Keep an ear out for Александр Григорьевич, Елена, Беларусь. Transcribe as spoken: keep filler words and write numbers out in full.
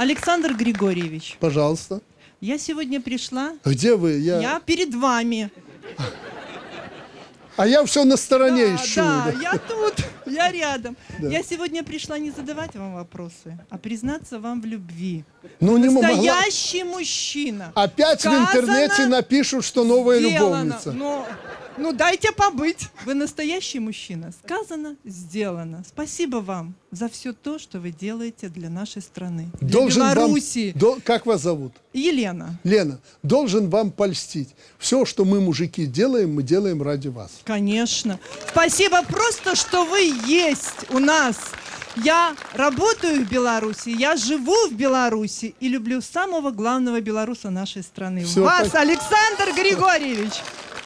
Александр Григорьевич. Пожалуйста. Я сегодня пришла. Где вы? Я, я перед вами. А я все на стороне да, ищу. Да, я тут, я рядом. Да. Я сегодня пришла не задавать вам вопросы, а признаться вам в любви. Ну, настоящий не могла... мужчина. Опять сказано, в интернете напишут, что новая сделано. Любовница. Но... Ну, дайте побыть. Вы настоящий мужчина. Сказано, сделано. Спасибо вам за все то, что вы делаете для нашей страны, для должен Беларуси. Вам, до, как вас зовут? Елена. Лена, должен вам польстить. Все, что мы, мужики, делаем, мы делаем ради вас. Конечно. Спасибо просто, что вы есть у нас. Я работаю в Беларуси, я живу в Беларуси и люблю самого главного белоруса нашей страны. Все, вас, так... Александр Григорьевич.